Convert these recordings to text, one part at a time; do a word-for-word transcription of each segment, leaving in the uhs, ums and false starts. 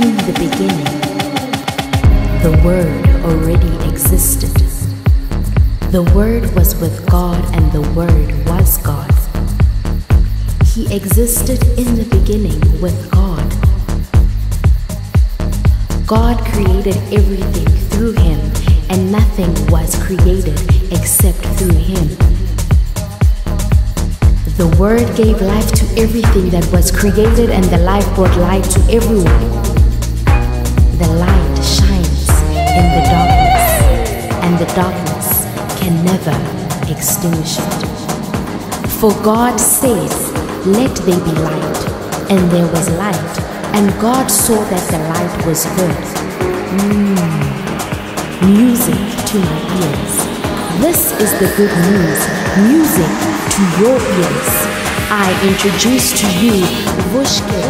In the beginning, the Word already existed. The Word was with God, and the Word was God. He existed in the beginning with God. God created everything through him, and nothing was created except through him. The Word gave life to everything that was created, and the life brought light to everyone. The light shines in the darkness, and the darkness can never extinguish it. For God says, "Let there be light," and there was light, and God saw that the light was good. Mm. Music to my ears. This is the good news. Music to your ears. I introduce to you Vuscare.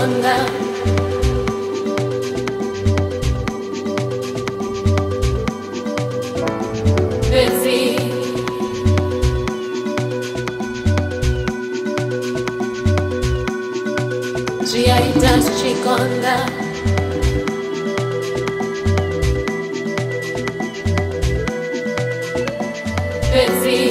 on down. Busy, she ain't done, she gone down. Busy,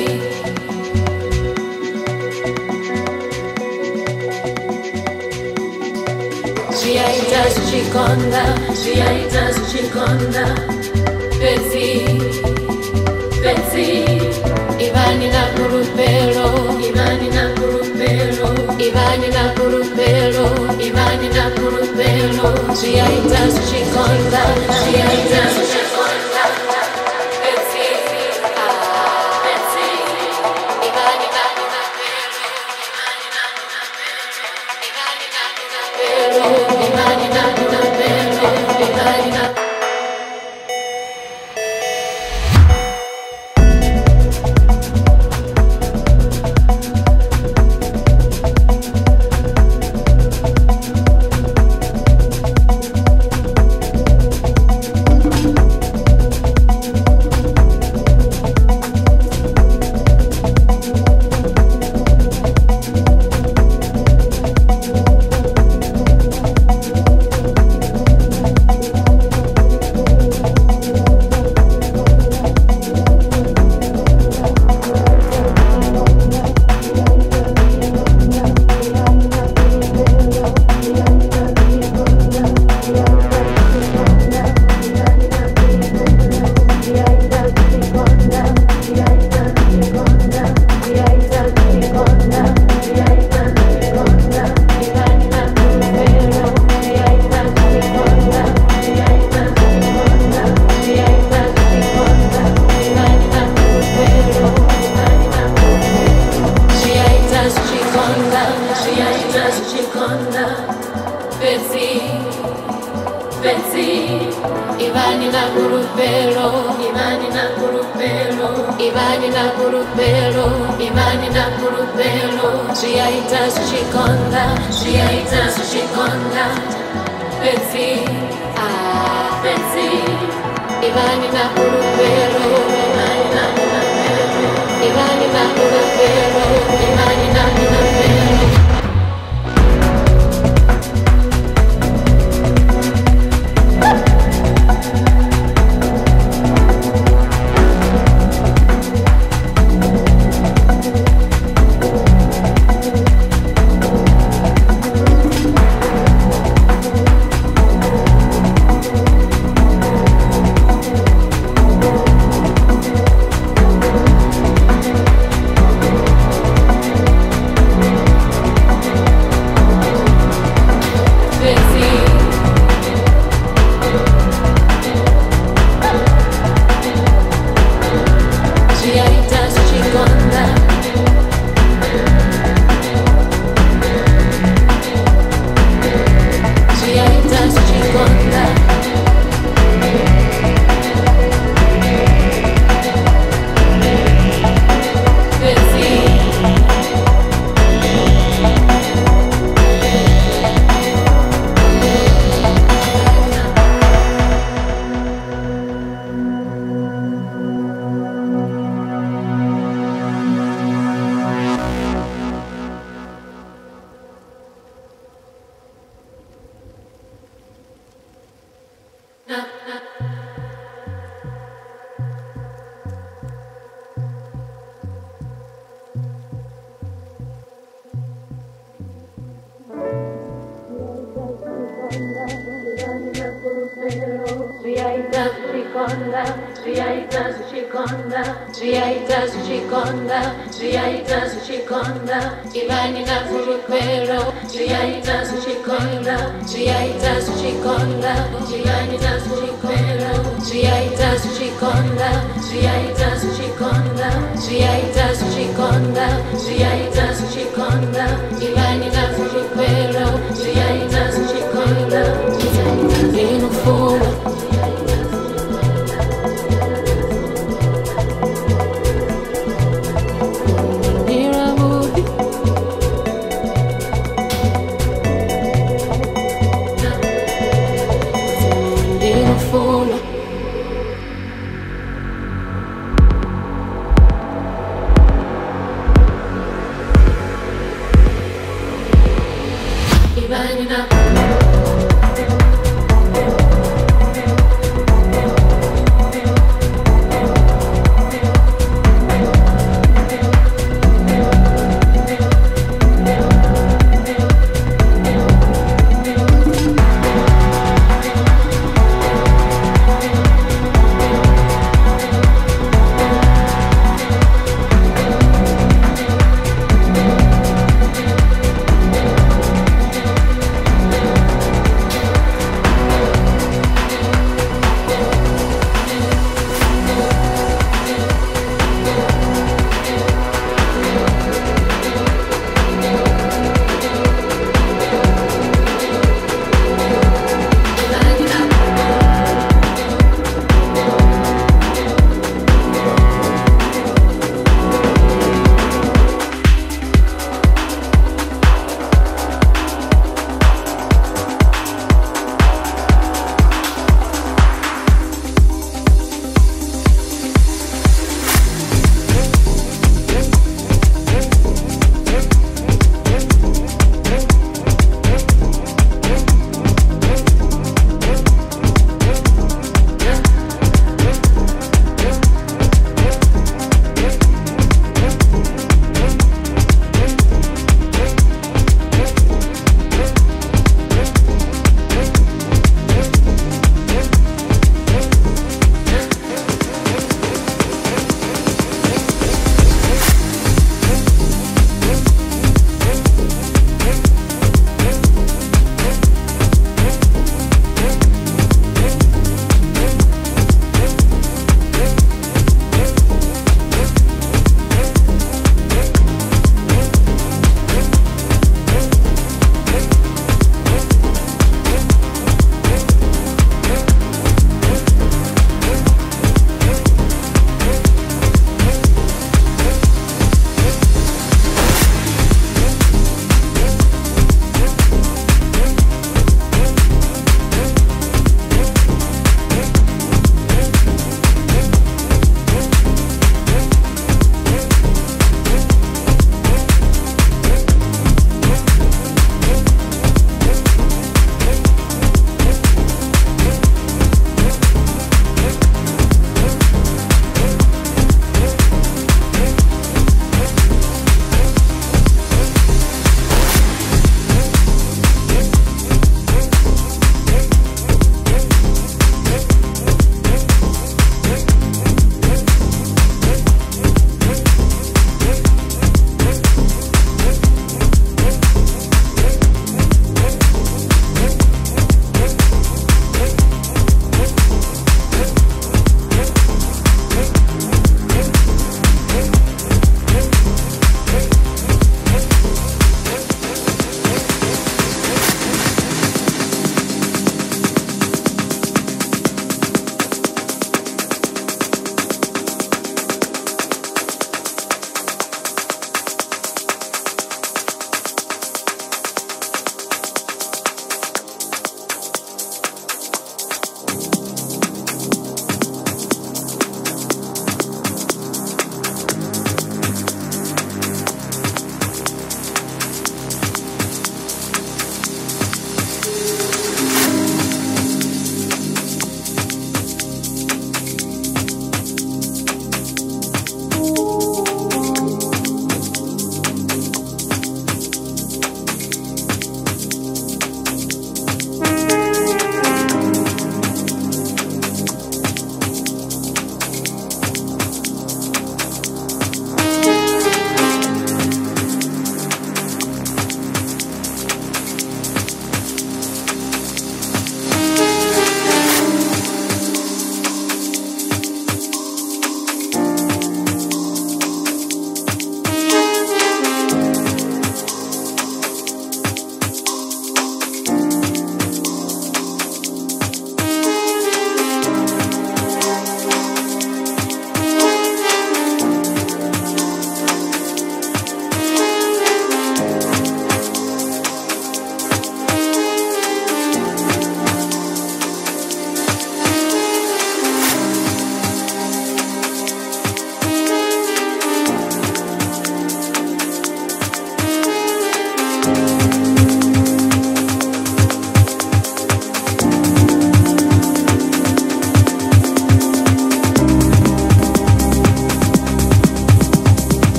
she ain't done, she gone down. She ain't done, she gone down. Busy. Ivani na kurupelo, Ivani na kurupelo, Ivani na kurupelo, Ivani na kurupelo. She aita she konda, she aita she konda. Betsy, ah, Betsy. Ivani na kurupelo, Ivani na kurupelo, Ivani na kurupelo. Betsy, Betsy, Ivani na kurupelo, Ivani na kurupelo, Ivani na kurupelo, Ivani na kurupelo. She aita she konda, she aita she konda. Betsy, ah, Betsy, Ivani na kurupelo, Ivani na kurupelo, Ivani na kurupelo, Ivani na kurupelo.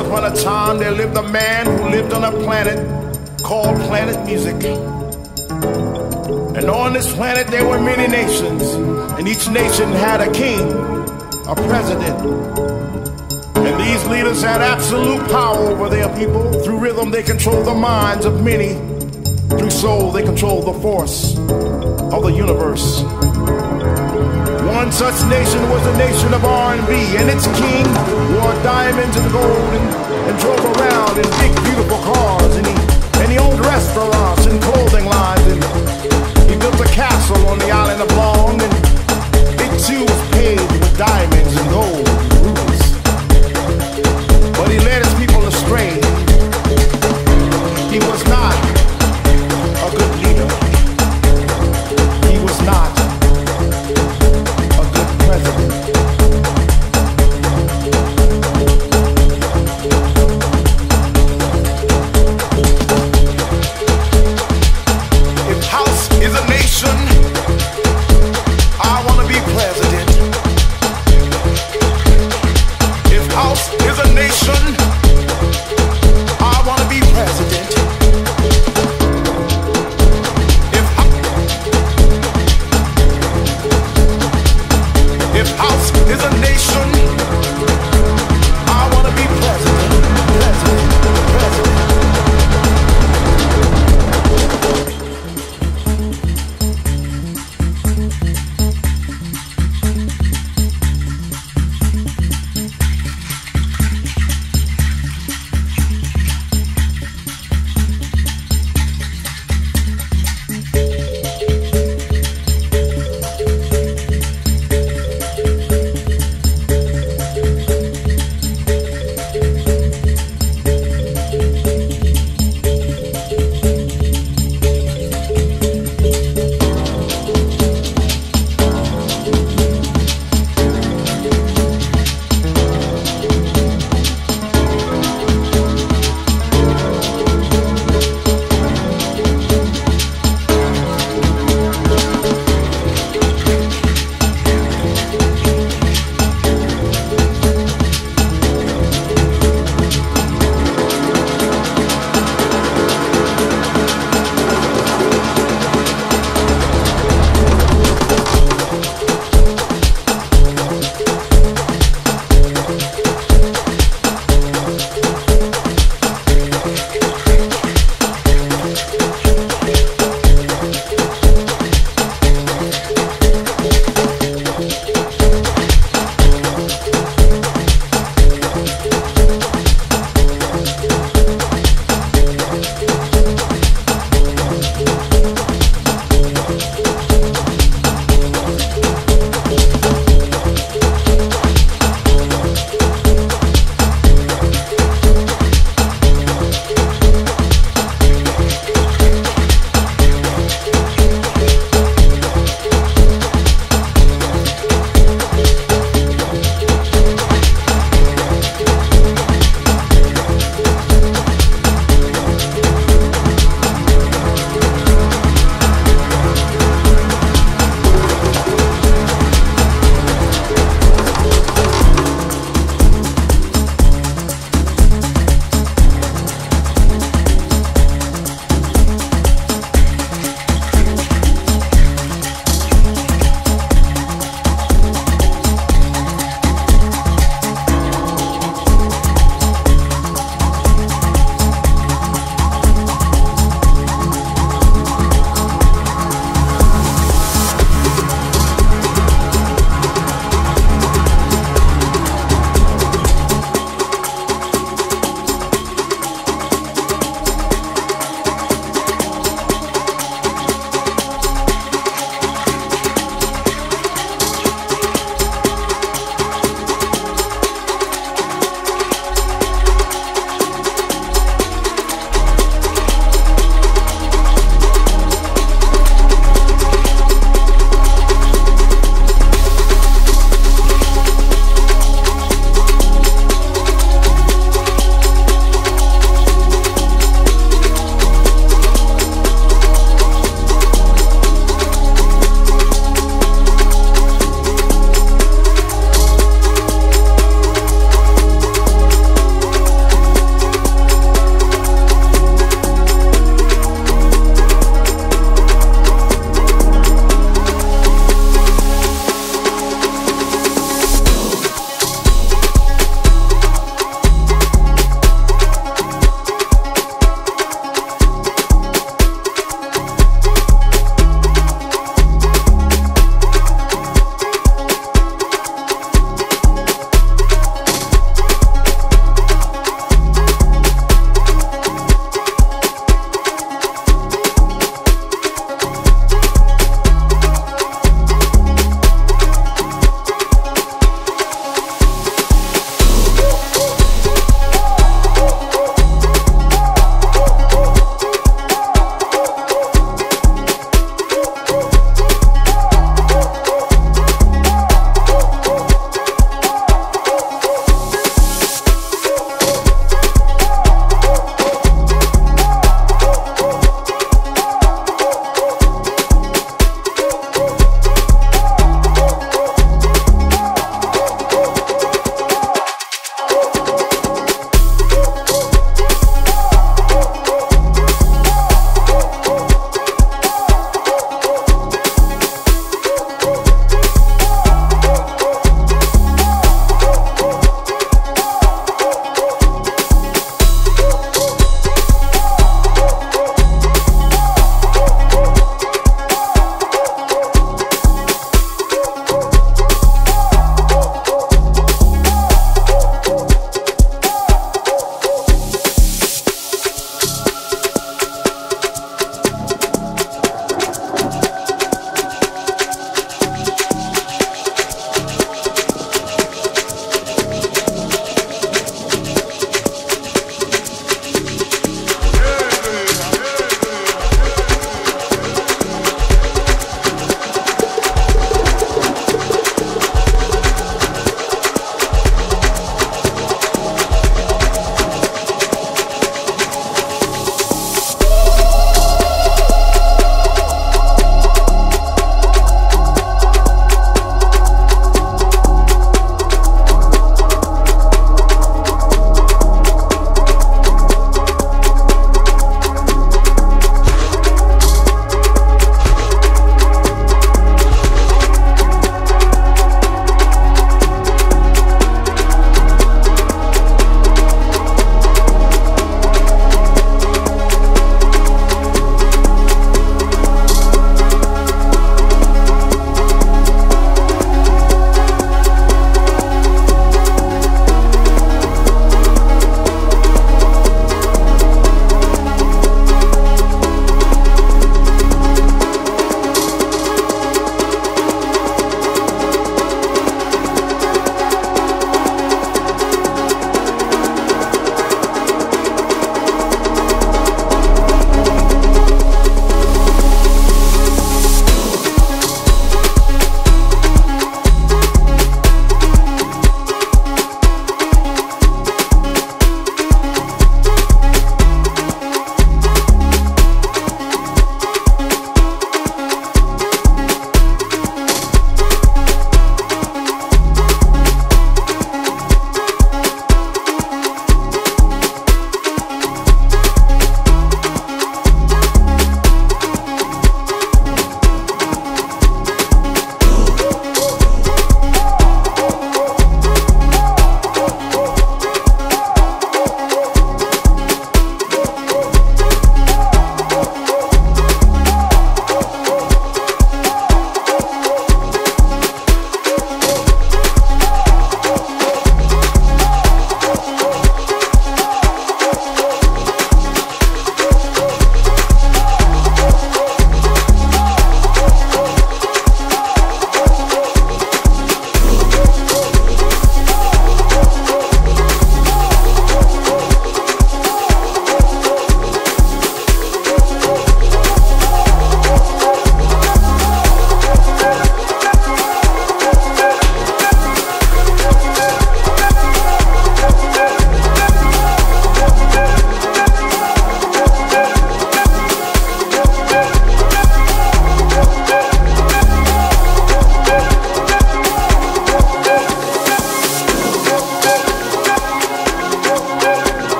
upon a time there lived a man who lived on a planet called Planet Music. And on this planet there were many nations, and each nation had a king, a president. And these leaders had absolute power over their people. Through rhythm they controlled the minds of many. Through soul they controlled the force of the universe. One such nation was the nation of R and B, and its king wore diamonds and gold and, and drove around in big, beautiful cars, and he, and he owned restaurants and clothing lines, and he built a castle on the island of Long, and it too was paved with diamonds and gold and rubies. But he led his people astray. He was not a good leader. He was not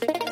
You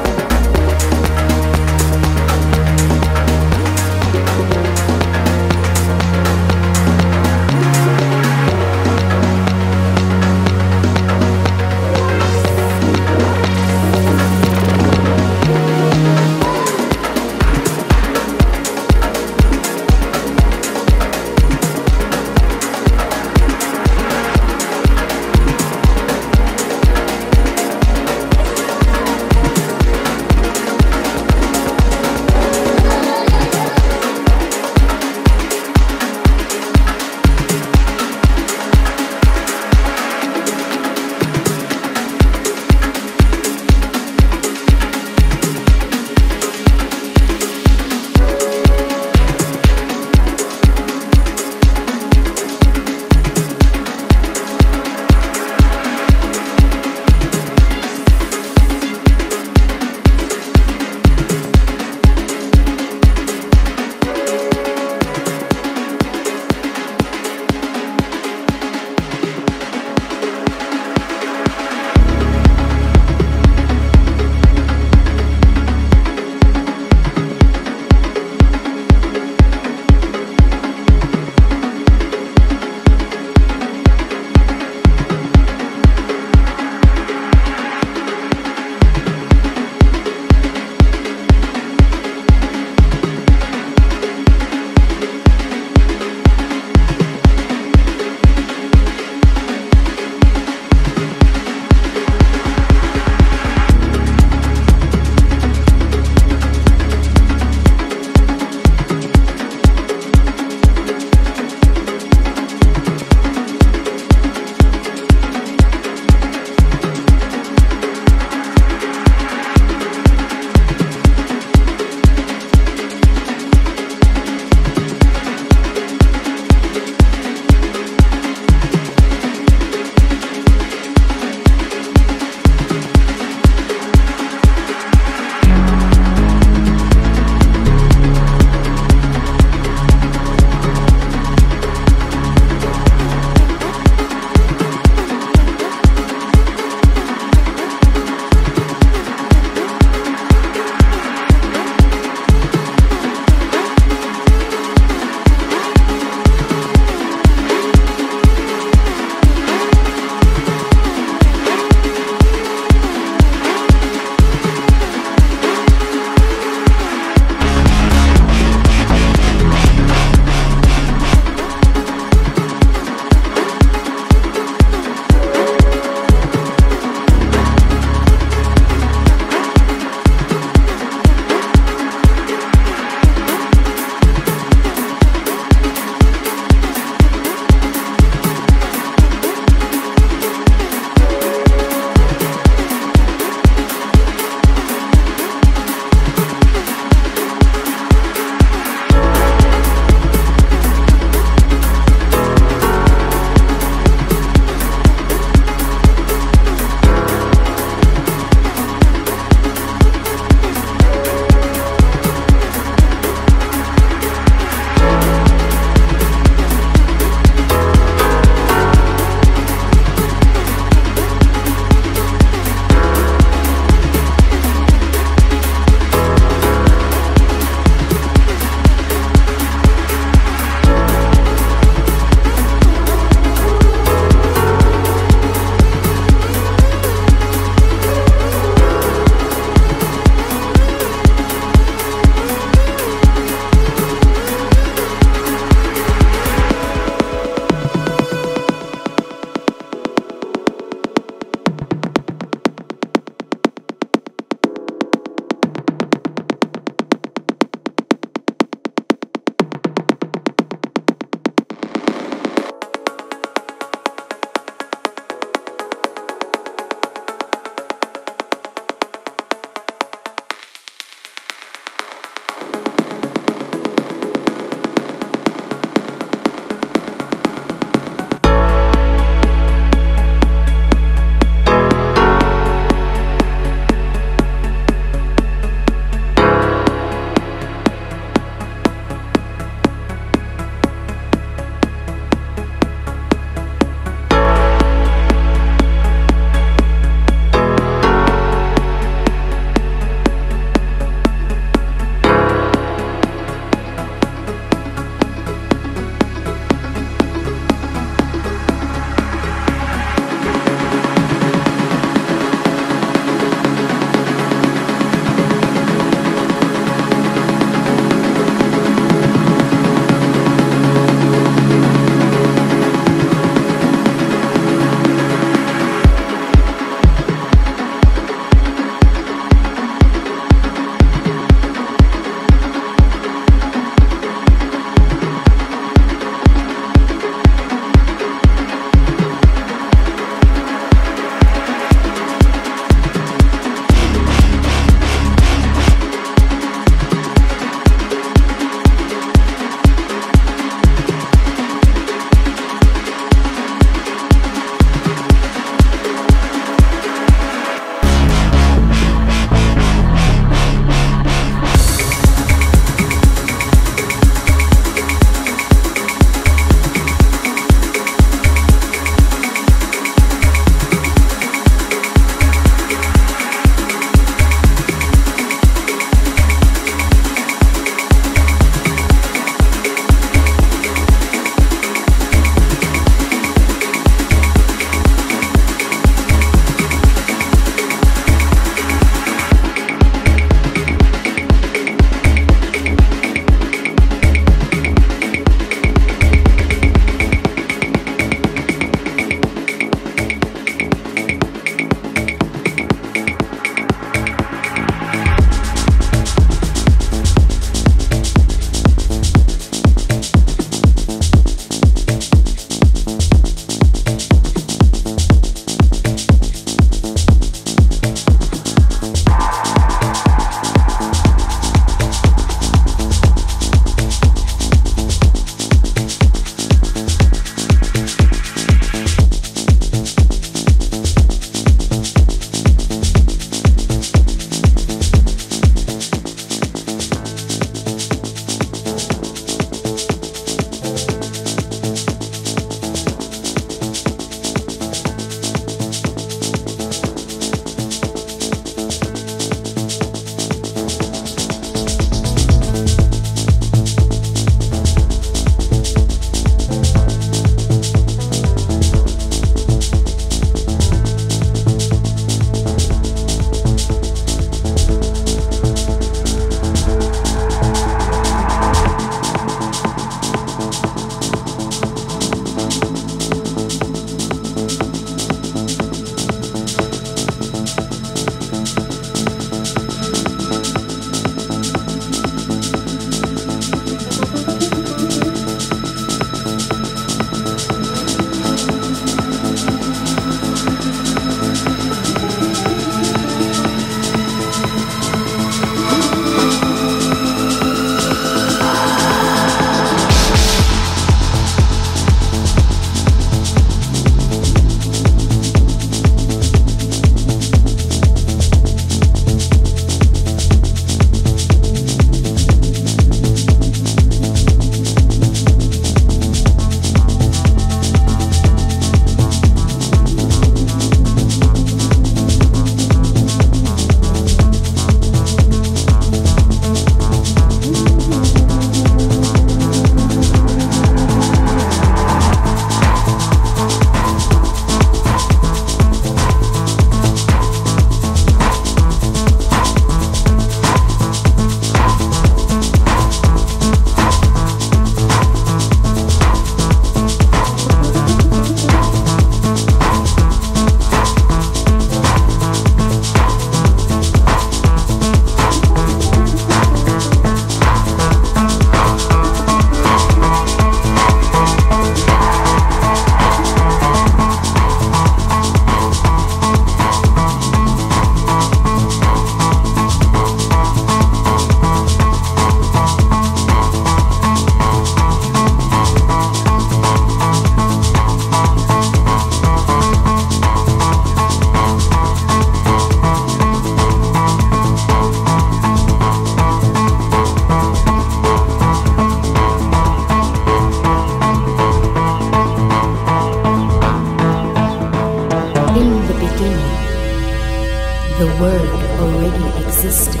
The Word already existed.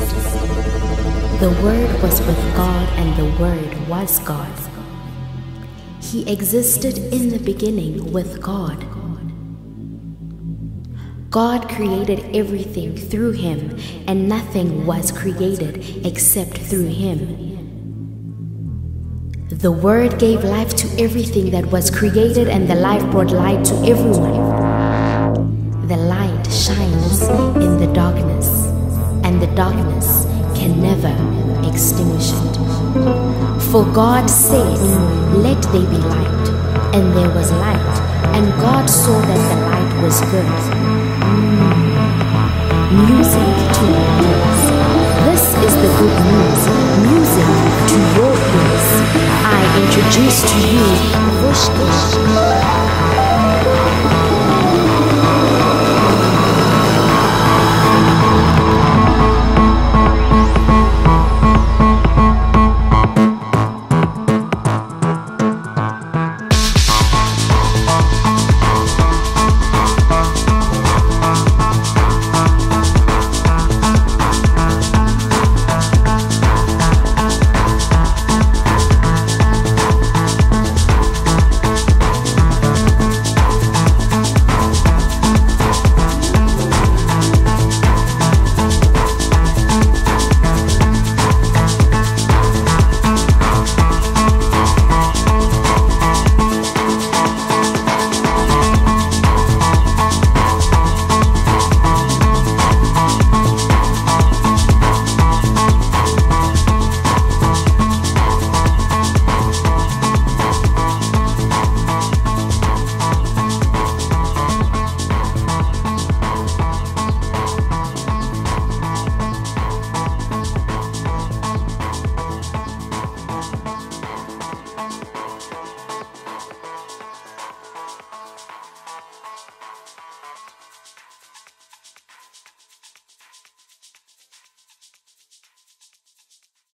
The Word was with God, and the Word was God. He existed in the beginning with God. God created everything through him, and nothing was created except through him. The Word gave life to everything that was created, and the life brought light to everyone. The light shines in the darkness, and the darkness can never extinguish it. For God said, "Let there be light," and there was light, and God saw that the light was good. Music to your ears. This is the good news. Music to your ears. I introduce to you Vuscare.